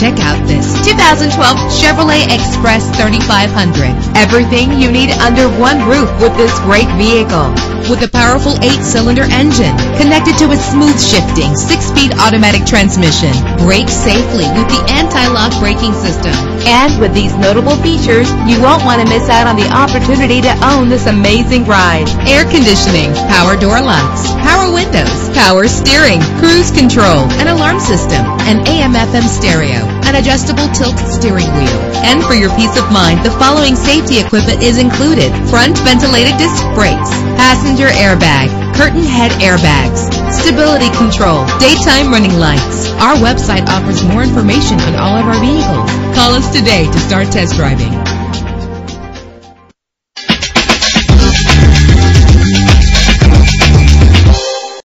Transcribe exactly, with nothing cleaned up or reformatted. Check out this two thousand twelve Chevrolet Express thirty-five hundred. Everything you need under one roof with this great vehicle. With a powerful eight-cylinder engine connected to a smooth-shifting six-speed automatic transmission, brake safely with the anti-lock braking system. And with these notable features, you won't want to miss out on the opportunity to own this amazing ride. Air conditioning, power door locks, power windows, power steering, cruise control, an alarm system, an A M F M stereo, an adjustable tilt steering wheel. And for your peace of mind, the following safety equipment is included: front ventilated disc brakes, passenger airbag, curtain head airbags, stability control, daytime running lights. Our website offers more information on all of our vehicles. Call us today to start test driving.